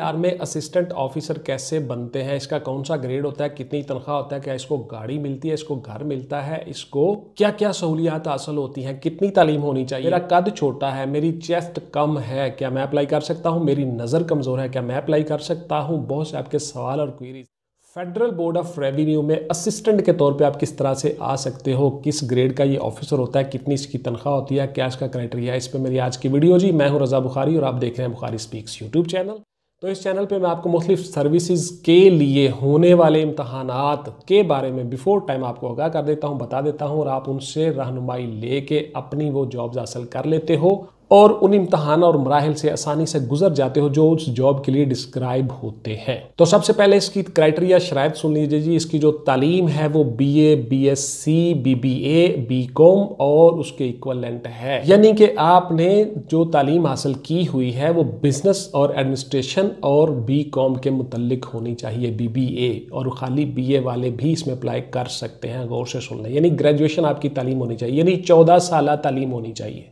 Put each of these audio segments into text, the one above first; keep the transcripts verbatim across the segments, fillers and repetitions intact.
Are में assistant officer कैसे बनते हैं, इसका कौन सा ग्रेड होता है, कितनी तनख्वाह होता है, क्या इसको गाड़ी मिलती है, इसको घर मिलता है, इसको क्या क्या सहूलियात हासिल होती हैं, कितनी तालीम होनी चाहिए, मेरा कद छोटा है, मेरी चेस्ट कम है, क्या मैं अप्लाई कर सकता हूँ, मेरी नज़र कमज़ोर है, क्या मैं अप्लाई कर सकता हूँ। बहुत से आपके सवाल और queries. Federal board of revenue में असिस्टेंट के तौर पे आप किस तरह से आ सकते हो, किस ग्रेड का ये ऑफिसर होता है, कितनी इसकी तनख्वाह होती है, क्या इसका क्राइटेरिया है, इस पे मेरी आज की वीडियो। जी मैं हूँ रज़ा बुखारी और आप देख रहे हैं बुखारी स्पीक्स यूट्यूब चैनल। तो इस चैनल पे मैं आपको मुख्तलिफ सर्विसेज के लिए होने वाले इम्तहानात के बारे में बिफोर टाइम आपको आगाह कर देता हूँ, बता देता हूँ और आप उनसे रहनुमाई लेके अपनी वो जॉब्स हासिल कर लेते हो और उन इम्तहान और मराहिल से आसानी से गुजर जाते हो जो उस जॉब के लिए डिस्क्राइब होते हैं। तो सबसे पहले इसकी क्राइटेरिया शराइत सुन लीजिए जी। इसकी जो तालीम है वो बीए, बीएससी, बीबीए, बीकॉम और उसके इक्वलेंट है, यानी कि आपने जो तालीम हासिल की हुई है वो बिजनेस और एडमिनिस्ट्रेशन और बीकॉम के मुतल्लिक होनी चाहिए। बीबीए और खाली बीए वाले भी इसमें अप्लाई कर सकते हैं। गौर से सुन लें, यानी ग्रेजुएशन आपकी तालीम होनी चाहिए, यानी चौदह साल तालीम होनी चाहिए।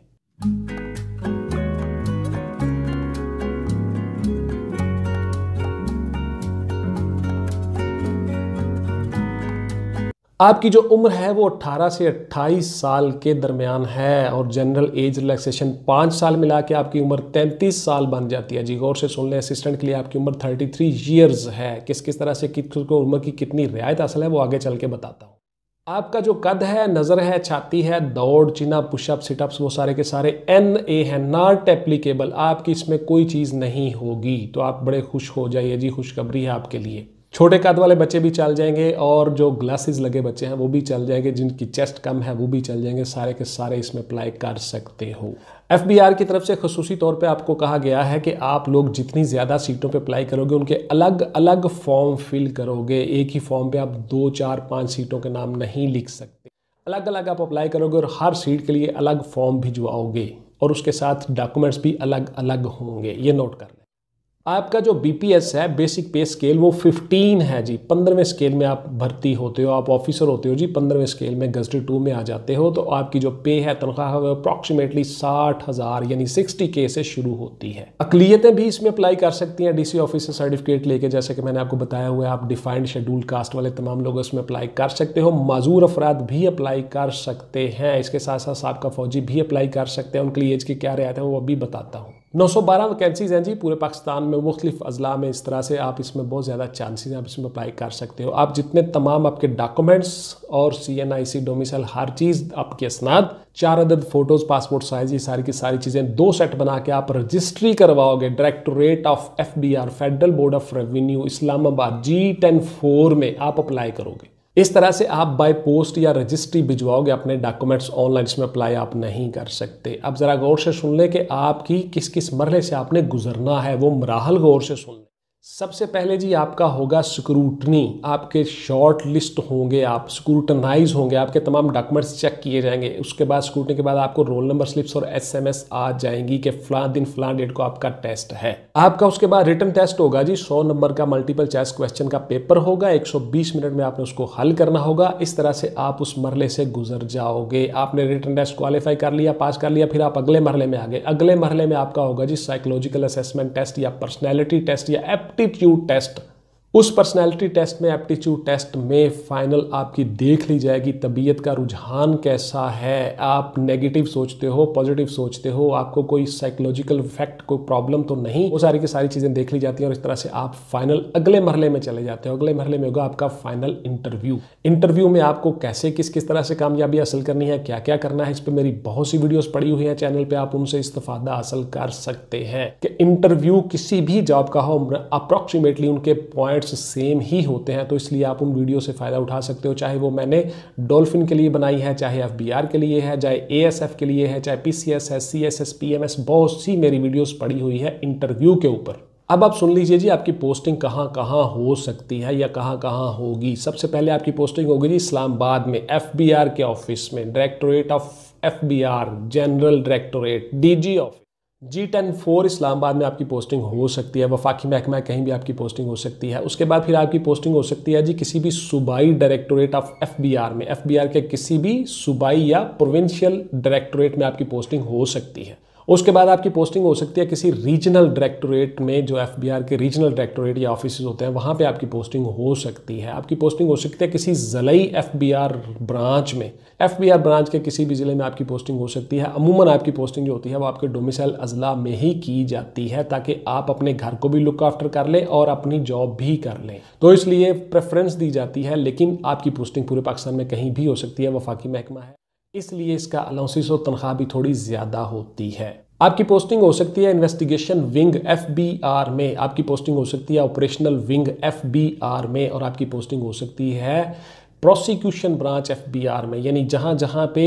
आपकी जो उम्र है वो अठारह से अट्ठाईस साल के दरमियान है और जनरल एज रिलैक्सेशन पाँच साल मिला के आपकी उम्र तैंतीस साल बन जाती है जी। गौर से सुन लें, असिस्टेंट के लिए आपकी उम्र तैंतीस ईयर्स है। किस किस तरह से किसको उम्र की कितनी रियायत हासिल है वो आगे चल के बताता हूँ। आपका जो कद है, नज़र है, छाती है, दौड़, चिना, पुशअप, सिटअप्स, वो सारे के सारे एन ए हैं, नॉट एप्लीकेबल। आपकी इसमें कोई चीज़ नहीं होगी तो आप बड़े खुश हो जाइए जी, खुशखबरी है आपके लिए। छोटे कद वाले बच्चे भी चल जाएंगे और जो ग्लासेस लगे बच्चे हैं वो भी चल जाएंगे, जिनकी चेस्ट कम है वो भी चल जाएंगे, सारे के सारे इसमें अप्लाई कर सकते हो। एफ बी आर की तरफ से खसूसी तौर पे आपको कहा गया है कि आप लोग जितनी ज़्यादा सीटों पे अप्लाई करोगे उनके अलग अलग फॉर्म फिल करोगे। एक ही फॉर्म पे आप दो चार पाँच सीटों के नाम नहीं लिख सकते, अलग अलग आप अप्लाई करोगे और हर सीट के लिए अलग फॉर्म भिजवाओगे और उसके साथ डॉक्यूमेंट्स भी अलग अलग होंगे, ये नोट कर। आपका जो बी पी एस है, बेसिक पे स्केल, वो पंद्रह है जी। पंद्रहवें स्केल में आप भर्ती होते हो, आप ऑफिसर होते हो जी। पंद्रहवें स्केल में गजट टू में आ जाते हो तो आपकी जो पे है, तनख्वाह है, वो अप्रॉक्सीमेटली साठ हज़ार यानी सिक्सटी के से शुरू होती है। अकलियतें भी इसमें अप्लाई कर सकती हैं डीसी ऑफिसर सर्टिफिकेट लेके, जैसे कि मैंने आपको बताया हुआ है। आप डिफाइंड शेड्यूल कास्ट वाले तमाम लोग इसमें अप्लाई कर सकते हो। माजूर अफराद भी अप्लाई कर सकते हैं। इसके साथ साथ आपका फौजी भी अप्लाई कर सकते हैं। उनके लिए एज की क्या रियायत है वो अभी बताता हूँ। नौ सौ बारह वैकेंसीज़ हैं जी पूरे पाकिस्तान में, मुख्तलिफ अजला में। इस तरह से आप इसमें बहुत ज़्यादा चांसेस आप इसमें अप्लाई कर सकते हो। आप जितने तमाम आपके डॉक्यूमेंट्स और सी एन आई सी डोमिसल, हर चीज़, आपके असनाद, चार अदद फ़ोटोज़, पासपोर्ट साइज़, ये सारी की सारी चीज़ें दो सेट बना के आप रजिस्ट्री करवाओगे directorate of F B R, federal board of revenue, Islamabad, G ten four में आप अप्लाई करोगे। इस तरह से आप बाय पोस्ट या रजिस्ट्री भिजवाओगे अपने डॉक्यूमेंट्स ऑनलाइन, इसमें अप्लाई आप नहीं कर सकते। अब ज़रा गौर से सुन लें कि आपकी किस किस मरहले से आपने गुजरना है, वो मराहल गौर से सुन लें। सबसे पहले जी आपका होगा स्क्रूटनी। आपके शॉर्ट लिस्ट होंगे, आप स्क्रूटनाइज होंगे, आपके तमाम डॉक्यूमेंट्स चेक किए जाएंगे। उसके बाद स्क्रूटनी के बाद आपको रोल नंबर स्लिप्स और एस एम एस आ जाएंगी कि फला दिन फला डेट को आपका टेस्ट है। आपका उसके बाद रिटन टेस्ट होगा जी। सौ नंबर का मल्टीपल चॉइस क्वेश्चन का पेपर होगा। एक सौ बीस मिनट में आपने उसको हल करना होगा। इस तरह से आप उस मरहले से गुजर जाओगे। आपने रिटन टेस्ट क्वालिफाई कर लिया, पास कर लिया, फिर आप अगले मरहले में आ गए। अगले मरहले में आपका होगा जी साइकोलॉजिकल असेसमेंट टेस्ट या पर्सनैलिटी टेस्ट या एप्टीट्यूड टेस्ट। उस पर्सनैलिटी टेस्ट में, एप्टीट्यूड टेस्ट में फाइनल आपकी देख ली जाएगी तबीयत का रुझान कैसा है। आप नेगेटिव सोचते हो, पॉजिटिव सोचते हो, आपको कोई साइकोलॉजिकल इफेक्ट, कोई प्रॉब्लम तो नहीं, वो सारी की सारी चीज़ें देख ली जाती हैं और इस तरह से आप फाइनल अगले मरहले में चले जाते हो। अगले मरहले में होगा आपका फाइनल इंटरव्यू। इंटरव्यू में आपको कैसे, किस किस तरह से कामयाबी हासिल करनी है, क्या क्या करना है, इस पर मेरी बहुत सी वीडियोज़ पड़ी हुई हैं चैनल पर, आप उनसे इस्तेफादा हासिल कर सकते हैं। कि इंटरव्यू किसी भी जॉब का हो, अप्रॉक्सीमेटली उनके पॉइंट सेम ही होते हैं, तो इसलिए आप उन वीडियो से फ़ायदा उठा सकते हो। चाहे वो मैंने डॉल्फिन के लिए बनाई है, चाहे एफ बी आर के लिए है, चाहे ए एस एफ के लिए है, चाहे पी सी एस है, C S S, P M S, बहुत सी मेरी वीडियोस पड़ी हुई है इंटरव्यू के ऊपर। अब आप सुन लीजिए जी आपकी पोस्टिंग कहाँ कहाँ हो सकती है या कहाँ कहाँ होगी। सबसे पहले आपकी पोस्टिंग होगी जी इस्लामाबाद में एफ बी आर के ऑफिस में, directorate of F B R, general directorate, D G office, G ten four Islamabad में आपकी पोस्टिंग हो सकती है। वफाकी महकमा कहीं भी आपकी पोस्टिंग हो सकती है। उसके बाद फिर आपकी पोस्टिंग हो सकती है जी किसी भी सूबाई directorate of F B R में, एफ बी आर के किसी भी सूबाई या प्रोविंशियल डायरेक्टोरेट में आपकी पोस्टिंग हो सकती है। उसके बाद आपकी पोस्टिंग हो सकती है किसी रीजनल डायरेक्टोरेट में, जो एफबीआर के रीजनल डायरेक्टोरेट या ऑफिस होते हैं वहाँ पे आपकी पोस्टिंग हो सकती है। आपकी पोस्टिंग हो सकती है किसी ज़िलाई एफबीआर ब्रांच में, एफबीआर ब्रांच के किसी भी ज़िले में आपकी पोस्टिंग हो सकती है। अमूमन आपकी पोस्टिंग जो होती है वो आपके डोमिसाइल अजला में ही की जाती है, ताकि आप अपने घर को भी लुक आफ्टर कर लें और अपनी जॉब भी कर लें, तो इसलिए प्रेफरेंस दी जाती है। लेकिन आपकी पोस्टिंग पूरे पाकिस्तान में कहीं भी हो सकती है, वफाकी महकमा है, इसलिए इसका अलाउंसेस और तनख्वाह भी थोड़ी ज़्यादा होती है। आपकी पोस्टिंग हो सकती है इन्वेस्टिगेशन विंग एफबीआर में, आपकी पोस्टिंग हो सकती है ऑपरेशनल विंग एफबीआर में, और आपकी पोस्टिंग हो सकती है प्रोसिक्यूशन ब्रांच एफबीआर में। यानी जहाँ जहाँ पे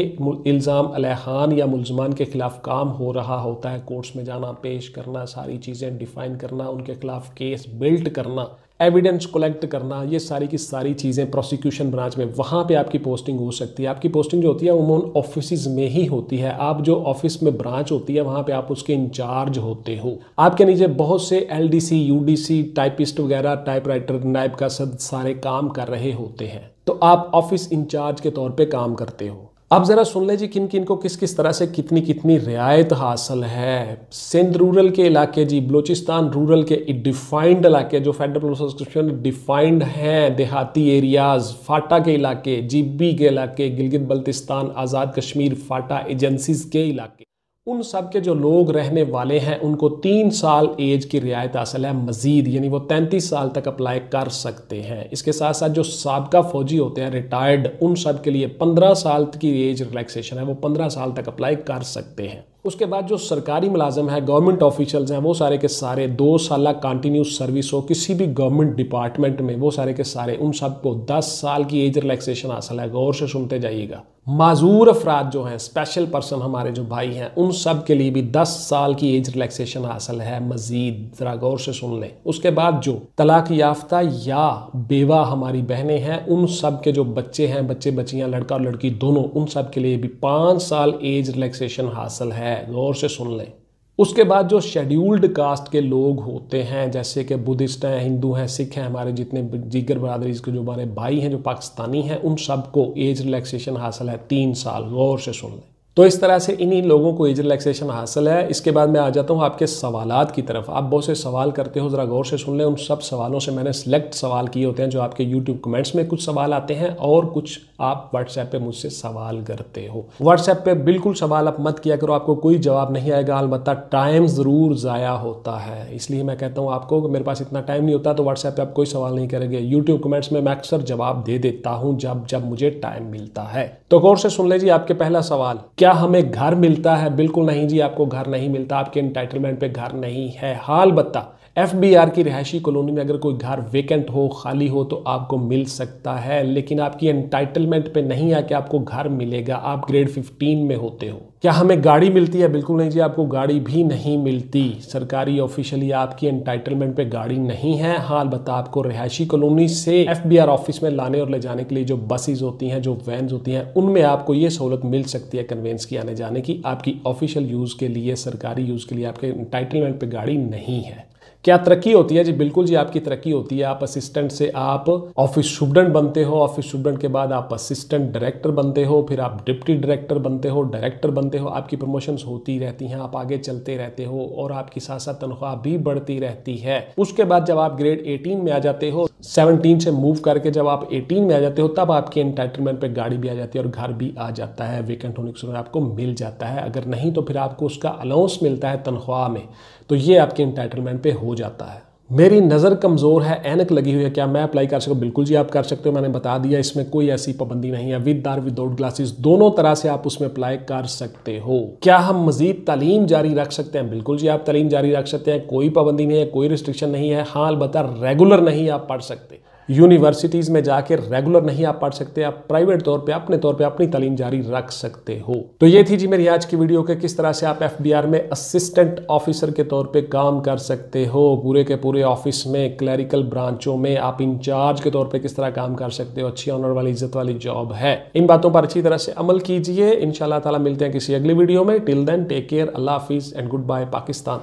इल्ज़ाम अलैहान या मुलजमान के ख़िलाफ़ काम हो रहा होता है, कोर्ट्स में जाना, पेश करना, सारी चीज़ें डिफाइन करना, उनके ख़िलाफ़ केस बिल्ड करना, एविडेंस कलेक्ट करना, ये सारी की सारी चीज़ें प्रोसिक्यूशन ब्रांच में, वहाँ पे आपकी पोस्टिंग हो सकती है। आपकी पोस्टिंग जो होती है वो उन ऑफिस में ही होती है। आप जो ऑफिस में ब्रांच होती है वहाँ पे आप उसके इंचार्ज होते हो। आपके नीचे बहुत से एलडीसी, यूडीसी, टाइपिस्ट वगैरह, टाइपराइटर, नायब का सद सारे काम कर रहे होते हैं, तो आप ऑफिस इंचार्ज के तौर पर काम करते हो। आप ज़रा सुन ले जी किन किन को किस किस तरह से कितनी कितनी रियायत हासिल है। सिंध रूरल के इलाके जी, बलूचिस्तान रूरल के डिफाइंड इलाके जो फेडरल सब्सक्रिप्शन डिफाइंड हैं, देहाती एरियाज़, फाटा के इलाके, जीबी के इलाके, गिलगित बल्तिस्तान, आज़ाद कश्मीर, फाटा एजेंसीज़ के इलाके, उन सब के जो लोग रहने वाले हैं उनको तीन साल एज की रियायत हासिल है मज़ीद, यानी वो तैंतीस साल तक अप्लाई कर सकते हैं। इसके साथ साथ जो साबका फ़ौजी होते हैं रिटायर्ड, उन सब के लिए पंद्रह साल की एज रिलैक्सेशन है, वो पंद्रह साल तक अप्लाई कर सकते हैं। उसके बाद जो सरकारी मुलाजम है, गवर्नमेंट ऑफिशल्स हैं, वो सारे के सारे दो साल कंटिन्यूस सर्विस हो किसी भी गवर्नमेंट डिपार्टमेंट में, वो सारे के सारे उन सब को दस साल की एज रिलैक्सेशन हासिल है। गौर से सुनते जाइएगा। माजूर अफराद जो हैं, स्पेशल पर्सन हमारे जो भाई हैं, उन सब के लिए भी दस साल की एज रिलैक्सेशन हासिल है मजीद, ज़रा गौर से सुन लें। उसके बाद जो तलाक याफ्ता या बेवा हमारी बहनें हैं, उन सब के जो बच्चे हैं, बच्चे बच्चियाँ, लड़का और लड़की दोनों, उन सब के लिए भी पाँच साल एज रिलैक्सेशन हासिल है, गौर से सुन लें। उसके बाद जो शेड्यूल्ड कास्ट के लोग होते हैं, जैसे कि बुद्धिस्ट हैं, हिंदू हैं, सिख हैं, हमारे जितने दीगर बरदरीज के जो हमारे भाई हैं जो पाकिस्तानी हैं, उन सब को एज रिलैक्सेशन हासिल है तीन साल, गौर से सुन लें। तो इस तरह से इन्हीं लोगों को एज रिलैक्सेशन हासिल है। इसके बाद मैं आ जाता हूँ आपके सवालात की तरफ। आप बहुत से सवाल करते हो, ज़रा गौर से सुन लें। उन सब सवालों से मैंने सेलेक्ट सवाल किए होते हैं जो आपके यूट्यूब कमेंट्स में कुछ सवाल आते हैं, और कुछ आप व्हाट्सएप पे मुझसे सवाल करते हो। व्हाट्सएप पे बिल्कुल सवाल आप मत किया करो, आपको कोई जवाब नहीं आएगा, अलबत्ता टाइम ज़रूर ज़ाया होता है। इसलिए मैं कहता हूँ आपको, मेरे पास इतना टाइम नहीं होता, तो व्हाट्सएप पर आप कोई सवाल नहीं करेंगे। यूट्यूब कमेंट्स में मैं अक्सर जवाब दे देता हूँ जब जब मुझे टाइम मिलता है। तो गौर से सुन लीजिए। आपके पहला सवाल, क्या हमें घर मिलता है? बिल्कुल नहीं जी, आपको घर नहीं मिलता, आपके इंटाइटलमेंट पे घर नहीं है। हाल बता एफबीआर की रिहायशी कॉलोनी में अगर कोई घर वेकेंट हो, खाली हो, तो आपको मिल सकता है, लेकिन आपकी एंटाइटलमेंट पे नहीं आके आपको घर मिलेगा। आप ग्रेड फिफ्टीन में होते हो। क्या हमें गाड़ी मिलती है? बिल्कुल नहीं जी, आपको गाड़ी भी नहीं मिलती। सरकारी ऑफिशियली आपकी एंटाइटलमेंट पे गाड़ी नहीं है। हाँ अलबत्ता आपको रिहायशी कॉलोनी से एफबीआर ऑफिस में लाने और ले जाने के लिए जो बसेज होती हैं, जो वैन होती हैं, उनमें आपको ये सहूलत मिल सकती है कन्वेंस की, आने जाने की। आपकी ऑफिशियल यूज़ के लिए, सरकारी यूज़ के लिए आपके एंटाइटलमेंट पर गाड़ी नहीं है। क्या तरक्की होती है? जी बिल्कुल जी, आपकी तरक्की होती है। आप असिस्टेंट से आप ऑफिस सुपरडेंट बनते हो, ऑफिस सुपरडेंट के बाद आप असिस्टेंट डायरेक्टर बनते हो, फिर आप डिप्टी डायरेक्टर बनते हो, डायरेक्टर बनते हो। आपकी प्रमोशंस होती रहती हैं, आप आगे चलते रहते हो, और आपकी साथ साथ तनख्वाह भी बढ़ती रहती है। उसके बाद जब आप ग्रेड एटीन में आ जाते हो, सेवनटीन से मूव करके जब आप एटीन में आ जाते हो, तब आपके एंटाइटलमेंट पर गाड़ी भी आ जाती है और घर भी आ जाता है। वेकेंट होने के समय आपको मिल जाता है, अगर नहीं तो फिर आपको उसका अलाउंस मिलता है तनख्वाह में, तो ये आपके एंटाइटलमेंट पे हो जाता है। मेरी नज़र कमज़ोर है, ऐनक लगी हुई है, क्या मैं अप्लाई कर सकूं? बिल्कुल जी आप कर सकते हो, मैंने बता दिया, इसमें कोई ऐसी पाबंदी नहीं है। विद आर विदाउट ग्लासेस दोनों तरह से आप उसमें अप्लाई कर सकते हो। क्या हम मज़ीद तालीम जारी रख सकते हैं? बिल्कुल जी आप तालीम जारी रख सकते हैं, कोई पाबंदी नहीं है, कोई रिस्ट्रिक्शन नहीं है। हाँ अलबत्ता रेगुलर नहीं आप पढ़ सकते, यूनिवर्सिटीज़ में जाके रेगुलर नहीं आप पढ़ सकते, आप प्राइवेट तौर पे, अपने तौर पे अपनी तालीम जारी रख सकते हो। तो ये थी जी मेरी आज की वीडियो के किस तरह से आप एफबीआर में असिस्टेंट ऑफिसर के तौर पे काम कर सकते हो, पूरे के पूरे ऑफिस में, क्लरिकल ब्रांचों में आप इंचार्ज के तौर पे किस तरह काम कर सकते हो। अच्छी ऑनर वाली, इज्जत वाली जॉब है। इन बातों पर अच्छी तरह से अमल कीजिए। इंशाल्लाह ताला मिलते हैं किसी अगली वीडियो में। टिल देन टेक केयर, अल्लाह हाफिज़ एंड गुड बाय। पाकिस्तान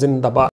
जिंदाबाद।